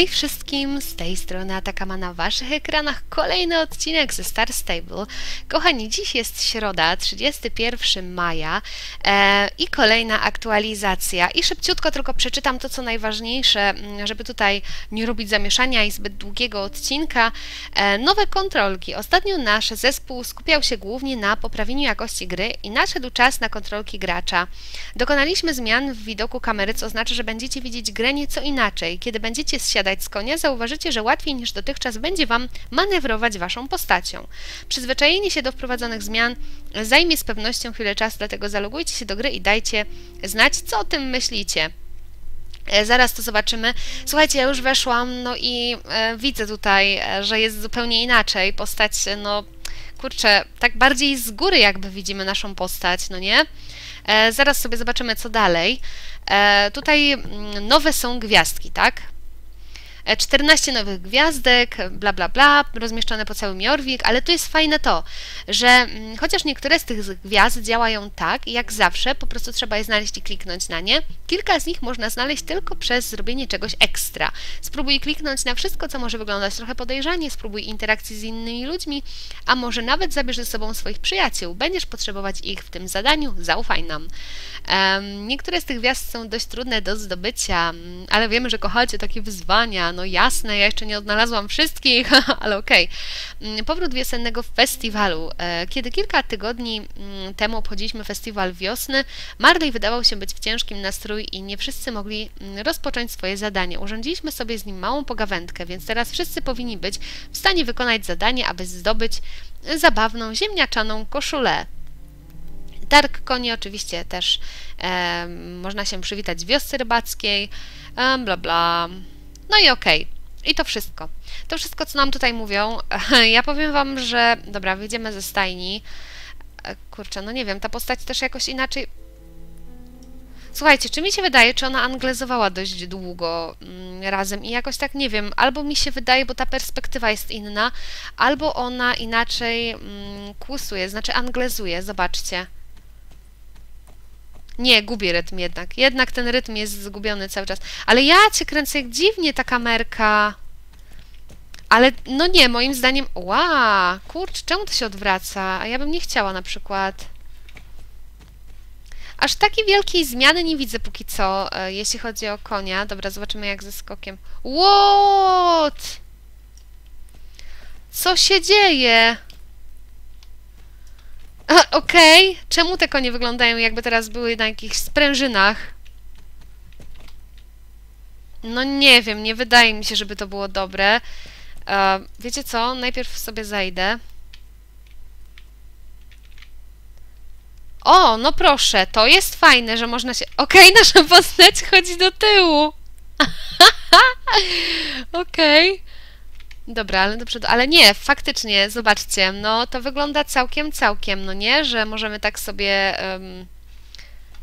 Hej wszystkim, z tej strony Atakama, na waszych ekranach kolejny odcinek ze Star Stable. Kochani, dziś jest środa, 31 maja i kolejna aktualizacja. I szybciutko tylko przeczytam to, co najważniejsze, żeby tutaj nie robić zamieszania i zbyt długiego odcinka. Nowe kontrolki. Ostatnio nasz zespół skupiał się głównie na poprawieniu jakości gry i nadszedł czas na kontrolki gracza. Dokonaliśmy zmian w widoku kamery, co znaczy, że będziecie widzieć grę nieco inaczej. Kiedy będziecie zsiadać z konia, zauważycie, że łatwiej niż dotychczas będzie Wam manewrować Waszą postacią. Przyzwyczajenie się do wprowadzonych zmian zajmie z pewnością chwilę czasu, dlatego zalogujcie się do gry i dajcie znać, co o tym myślicie. Zaraz to zobaczymy. Słuchajcie, ja już weszłam, no i widzę tutaj, że jest zupełnie inaczej. Postać, no kurczę, tak bardziej z góry jakby widzimy naszą postać, no nie? Zaraz sobie zobaczymy, co dalej. Tutaj nowe są gwiazdki, tak? 14 nowych gwiazdek, bla bla bla, rozmieszczone po całym Jorvik, ale tu jest fajne to, że chociaż niektóre z tych gwiazd działają tak, jak zawsze, po prostu trzeba je znaleźć i kliknąć na nie, kilka z nich można znaleźć tylko przez zrobienie czegoś ekstra. Spróbuj kliknąć na wszystko, co może wyglądać trochę podejrzanie, spróbuj interakcji z innymi ludźmi, a może nawet zabierz ze sobą swoich przyjaciół, będziesz potrzebować ich w tym zadaniu, zaufaj nam. Niektóre z tych gwiazd są dość trudne do zdobycia, ale wiemy, że kochacie takie wyzwania. No jasne, ja jeszcze nie odnalazłam wszystkich, ale okej. Powrót wiosennego festiwalu. Kiedy kilka tygodni temu obchodziliśmy festiwal wiosny, Marley wydawał się być w ciężkim nastroju i nie wszyscy mogli rozpocząć swoje zadanie. Urządziliśmy sobie z nim małą pogawędkę, więc teraz wszyscy powinni być w stanie wykonać zadanie, aby zdobyć zabawną, ziemniaczaną koszulę. Targ koni, oczywiście też można się przywitać w wiosce rybackiej, bla bla. No i okej. I to wszystko. To wszystko, co nam tutaj mówią. Ja powiem Wam, że... Dobra, wyjdziemy ze stajni. Kurczę, no nie wiem, ta postać też jakoś inaczej... Słuchajcie, czy mi się wydaje, czy ona anglezowała dość długo razem i jakoś tak, nie wiem, albo mi się wydaje, bo ta perspektywa jest inna, albo ona inaczej kłusuje, znaczy anglezuje, zobaczcie. Nie, gubi rytm jednak. Jednak ten rytm jest zgubiony cały czas. Ale ja Cię kręcę, jak dziwnie ta kamerka. Ale no nie, moim zdaniem... Ła, kurcz, czemu to się odwraca? A ja bym nie chciała na przykład. Aż takiej wielkiej zmiany nie widzę póki co, jeśli chodzi o konia. Dobra, zobaczymy jak ze skokiem. What? Co się dzieje? Okej, czemu te konie wyglądają jakby teraz były na jakichś sprężynach? No nie wiem, nie wydaje mi się, żeby to było dobre. Wiecie co? Najpierw sobie zajdę. O, no proszę, to jest fajne, że można się... Okej, nasza postać chodzi do tyłu. Okej. Dobra, ale do przodu, ale nie, faktycznie, zobaczcie, no to wygląda całkiem, no nie, że możemy tak sobie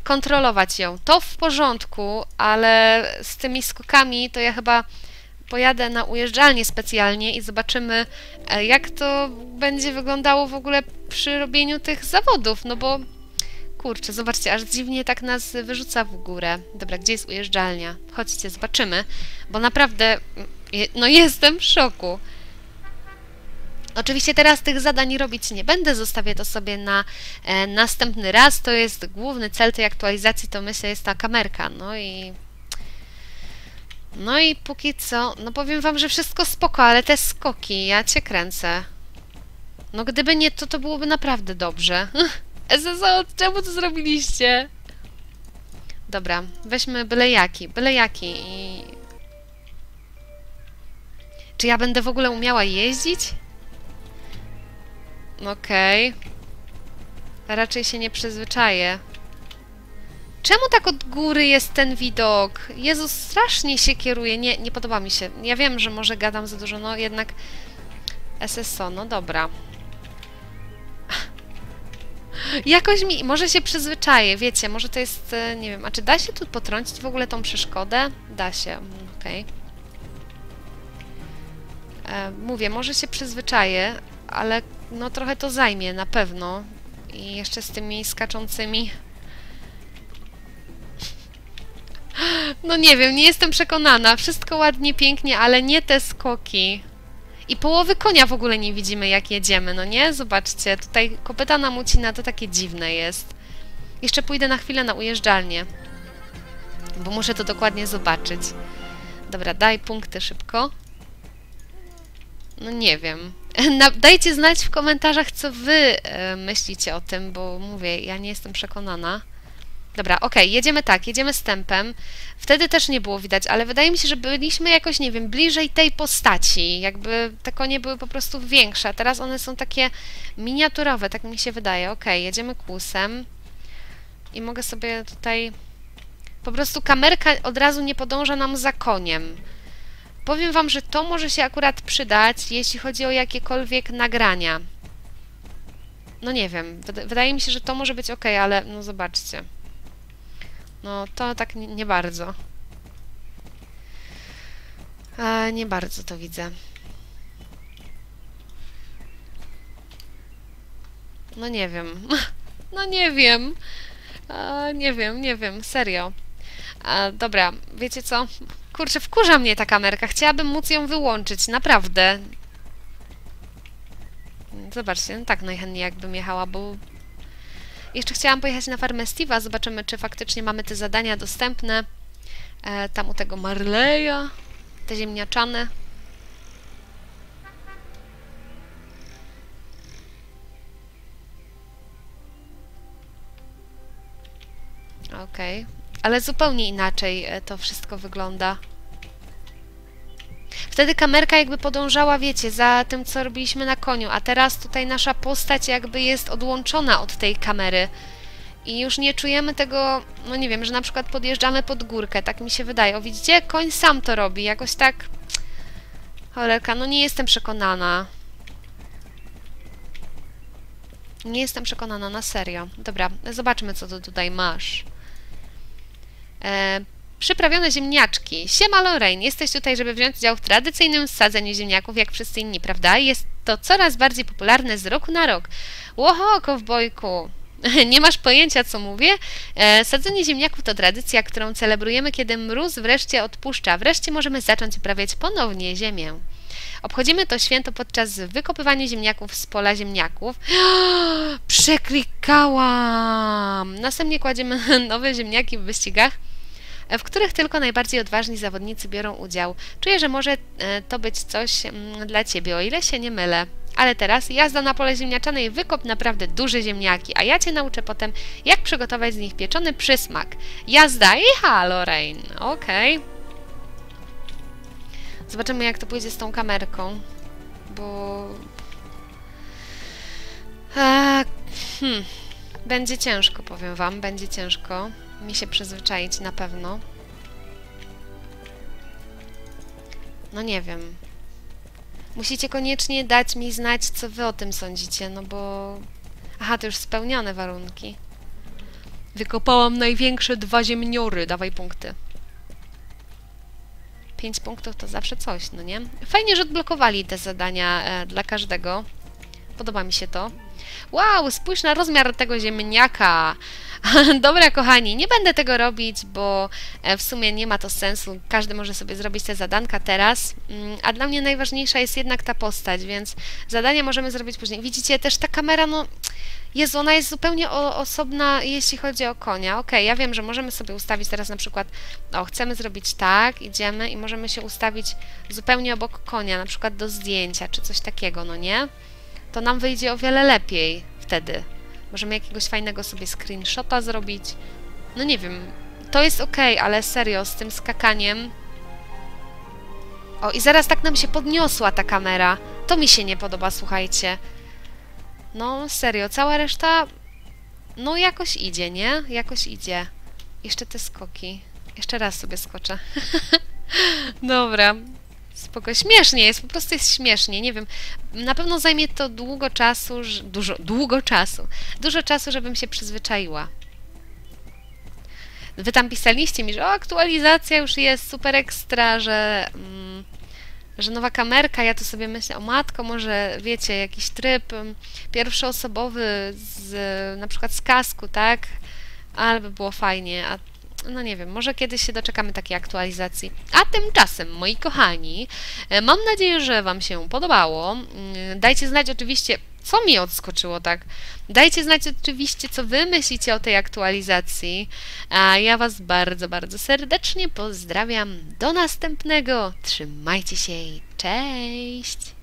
kontrolować ją. To w porządku, ale z tymi skokami to ja chyba pojadę na ujeżdżalnię specjalnie i zobaczymy, jak to będzie wyglądało w ogóle przy robieniu tych zawodów, no bo, kurczę, zobaczcie, aż dziwnie tak nas wyrzuca w górę. Dobra, gdzie jest ujeżdżalnia? Chodźcie, zobaczymy, bo naprawdę... No jestem w szoku. Oczywiście teraz tych zadań robić nie będę, zostawię to sobie na następny raz. To jest główny cel tej aktualizacji, to myślę jest ta kamerka. No i póki co, no powiem Wam, że wszystko spoko, ale te skoki, ja Cię kręcę. No gdyby nie to, to byłoby naprawdę dobrze. SSO, czemu to zrobiliście? Dobra, weźmy byle jaki i... Czy ja będę w ogóle umiała jeździć? Okej. Raczej się nie przyzwyczaję. Czemu tak od góry jest ten widok? Jezus, strasznie się kieruje. Nie, nie podoba mi się. Ja wiem, że może gadam za dużo, no jednak... SSO, no dobra. Jakoś mi... Może się przyzwyczaję, wiecie, może to jest... Nie wiem, a czy da się tu potrącić w ogóle tą przeszkodę? Da się, okej. Mówię, może się przyzwyczaję, ale no trochę to zajmie, na pewno. I jeszcze z tymi skaczącymi... No nie wiem, nie jestem przekonana. Wszystko ładnie, pięknie, ale nie te skoki. I połowy konia w ogóle nie widzimy, jak jedziemy, no nie? Zobaczcie, tutaj kopyta na mucina to takie dziwne jest. Jeszcze pójdę na chwilę na ujeżdżalnię, bo muszę to dokładnie zobaczyć. Dobra, daj punkty szybko. No nie wiem. Dajcie znać w komentarzach, co wy myślicie o tym, bo mówię, ja nie jestem przekonana. Dobra, okej, jedziemy tak, jedziemy z tempem. Wtedy też nie było widać, ale wydaje mi się, że byliśmy jakoś, nie wiem, bliżej tej postaci. Jakby te konie były po prostu większe, a teraz one są takie miniaturowe, tak mi się wydaje. Okej, jedziemy kłusem. I mogę sobie tutaj... Po prostu kamerka od razu nie podąża nam za koniem. Powiem wam, że to może się akurat przydać, jeśli chodzi o jakiekolwiek nagrania. No nie wiem, wydaje mi się, że to może być ok, ale no zobaczcie. No to tak nie bardzo. Nie bardzo to widzę. No nie wiem. No nie wiem. Nie wiem, serio. Dobra, wiecie co? Kurczę, wkurza mnie ta kamerka. Chciałabym móc ją wyłączyć, naprawdę. Zobaczcie, no tak najchętniej jakbym jechała, bo... Jeszcze chciałam pojechać na farmę Steve'a, zobaczymy, czy faktycznie mamy te zadania dostępne. Tam u tego Marleya, te ziemniaczane. Okej, ale zupełnie inaczej to wszystko wygląda. Wtedy kamerka jakby podążała, wiecie, za tym, co robiliśmy na koniu, a teraz tutaj nasza postać jakby jest odłączona od tej kamery i już nie czujemy tego, no nie wiem, że na przykład podjeżdżamy pod górkę, tak mi się wydaje. O, widzicie? Koń sam to robi, jakoś tak... Cholerka, no nie jestem przekonana. Nie jestem przekonana, na serio. Dobra, zobaczmy, co tu tutaj masz. Przyprawione ziemniaczki. Siema Lorraine, jesteś tutaj, żeby wziąć udział w tradycyjnym sadzeniu ziemniaków, jak wszyscy inni, prawda? Jest to coraz bardziej popularne z roku na rok. Łoho, kowbojku! Nie masz pojęcia, co mówię? Sadzenie ziemniaków to tradycja, którą celebrujemy, kiedy mróz wreszcie odpuszcza. Wreszcie możemy zacząć uprawiać ponownie ziemię. Obchodzimy to święto podczas wykopywania ziemniaków z pola ziemniaków. Przeklikałam! Następnie kładziemy nowe ziemniaki w wyścigach, w których tylko najbardziej odważni zawodnicy biorą udział. Czuję, że może to być coś dla ciebie, o ile się nie mylę. Ale teraz jazda na pole ziemniaczane i wykop naprawdę duże ziemniaki, a ja cię nauczę potem, jak przygotować z nich pieczony przysmak. Jazda i Lorraine. Okej. Zobaczymy, jak to pójdzie z tą kamerką, bo... Będzie ciężko, powiem wam, będzie ciężko mi się przyzwyczaić na pewno. No nie wiem. Musicie koniecznie dać mi znać, co wy o tym sądzicie, no bo... Aha, to już spełnione warunki. Wykopałam największe 2 ziemniory, dawaj punkty. 5 punktów to zawsze coś, no nie? Fajnie, że odblokowali te zadania dla każdego. Podoba mi się to. Wow, spójrz na rozmiar tego ziemniaka! Dobra, kochani, nie będę tego robić, bo w sumie nie ma to sensu. Każdy może sobie zrobić te zadanka teraz. A dla mnie najważniejsza jest jednak ta postać, więc zadania możemy zrobić później. Widzicie, też ta kamera, no... Jezu, ona jest zupełnie osobna, jeśli chodzi o konia. Okej, ja wiem, że możemy sobie ustawić teraz na przykład... O, chcemy zrobić tak, idziemy i możemy się ustawić zupełnie obok konia, na przykład do zdjęcia czy coś takiego, no nie? To nam wyjdzie o wiele lepiej wtedy. Możemy jakiegoś fajnego sobie screenshota zrobić. No nie wiem, to jest okej, ale serio, z tym skakaniem... O, i zaraz tak nam się podniosła ta kamera. To mi się nie podoba, słuchajcie. No, serio, cała reszta... No, jakoś idzie, nie? Jakoś idzie. Jeszcze te skoki. Jeszcze raz sobie skoczę. Dobra. Spoko. Śmiesznie jest, po prostu jest śmiesznie, nie wiem. Na pewno zajmie to długo czasu, dużo czasu, żebym się przyzwyczaiła. Wy tam pisaliście mi, że o, aktualizacja już jest super ekstra, że nowa kamerka, ja tu sobie myślę, o matko, może, wiecie, jakiś tryb pierwszoosobowy, na przykład z kasku, tak? Ale by było fajnie, a no nie wiem, może kiedyś się doczekamy takiej aktualizacji. A tymczasem, moi kochani, mam nadzieję, że Wam się podobało. Dajcie znać oczywiście, co mi odskoczyło, tak? Dajcie znać oczywiście, co Wy myślicie o tej aktualizacji. A ja Was bardzo, bardzo serdecznie pozdrawiam. Do następnego. Trzymajcie się i cześć!